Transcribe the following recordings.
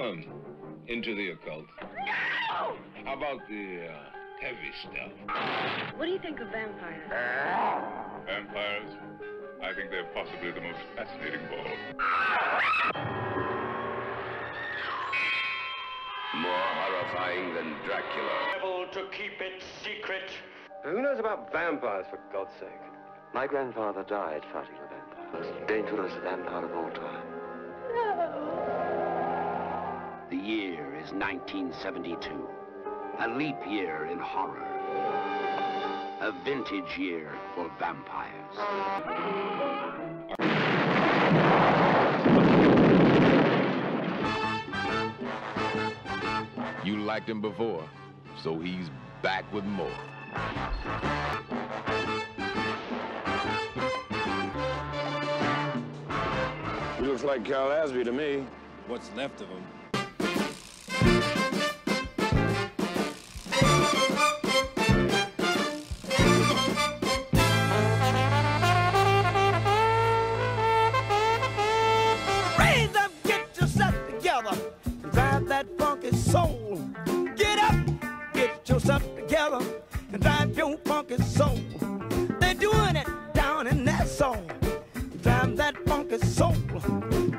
anyone into the occult. No! How about the heavy stuff? What do you think of vampires? Vampires? I think they're possibly the most fascinating of all. More horrifying than Dracula. Devil to keep it secret. Who knows about vampires, for God's sake? My grandfather died fighting a vampire. Most dangerous vampire of all time. No. The year is 1972. A leap year in horror. A vintage year for vampires. You liked him before, so he's back with more. He looks like Cal Asby to me. What's left of him. Raise up, get yourself together, and drive that funky soul. Get up, get yourself together, and drive your funky soul. They're doing it down in that soul. Drive that funky soul.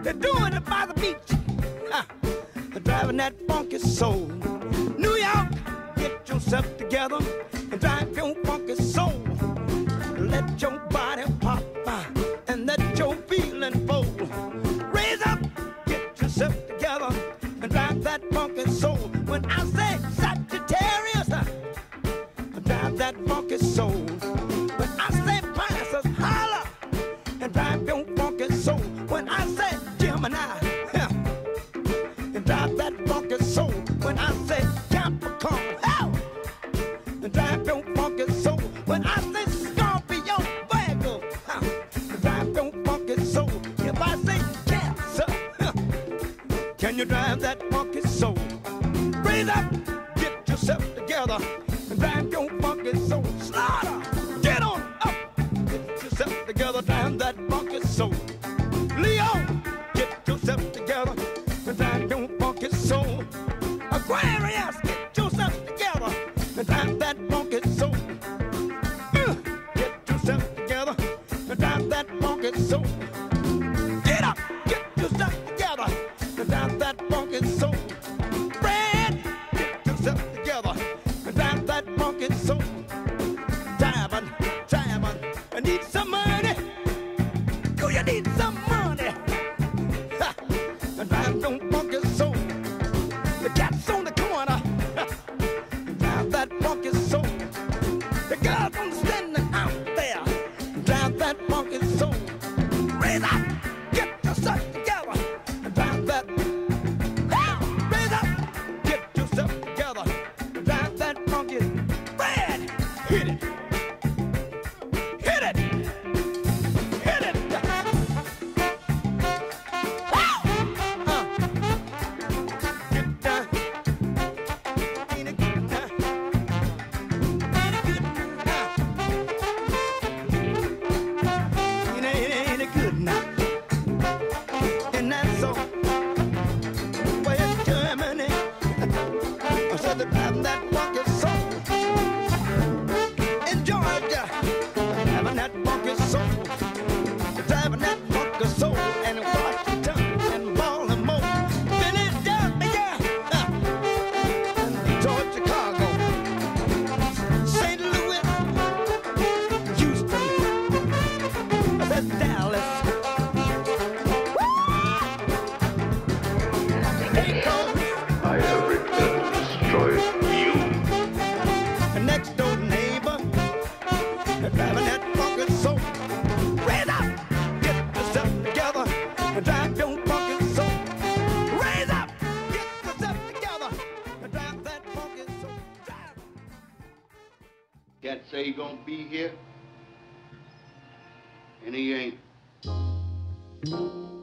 They're doing it by the beach. They're driving that funky soul. New York, get yourself together and drive your funky soul. Let your body pop and let your feeling flow. Raise up, get yourself together and drive that funky soul. When I say Sagittarius, drive that funky soul. When I say Pisces, holler and drive your funky soul. When I say Gemini, and drive that funky soul. When I say Capricorn, and drive your funky soul. When I say Scorpio, Virgo, and drive your funky soul. If I say Cancer, can you drive that funky soul? Raise up, get yourself together, and drive your funky soul. Slaughter, get on up, get yourself together, drive that funky soul. Leo, get yourself together, and drive your funky soul. Aquarius, get yourself together, and drive that funky soul. Get yourself together, and drive that funky soul. Get up, get yourself together, and drive that funky soul. Fred, get yourself together, and drive that funky soul. Diving, diving, I need some money. Do you need some money? Ha, and drive your funky soul. The cat's on the corner, and drive that funky soul. The girls on the standing out there, and drive that funky soul. Raise up, get yourself together, and drive that. Raise up, get yourself together, and drive that funky. Fred, hit it. Hit it. Hit it. Get down. Ain't it good now? Ain't it good now? Ain't it good now? And that's all. Well, Germany, I said they're driving that funky soul. In Georgia, driving that funky soul. Driving that funky soul. And in Washington and Baltimore, Philadelphia, and Detroit, Chicago, St. Louis, Houston, I said Dallas. I have returned to destroy you. A next door neighbor, and driving that funky soul. Raise up, get yourself together, and drive your funky soul. Raise up, get yourself together, and drive that funky soul. Cat say he gonna be here, and he ain't.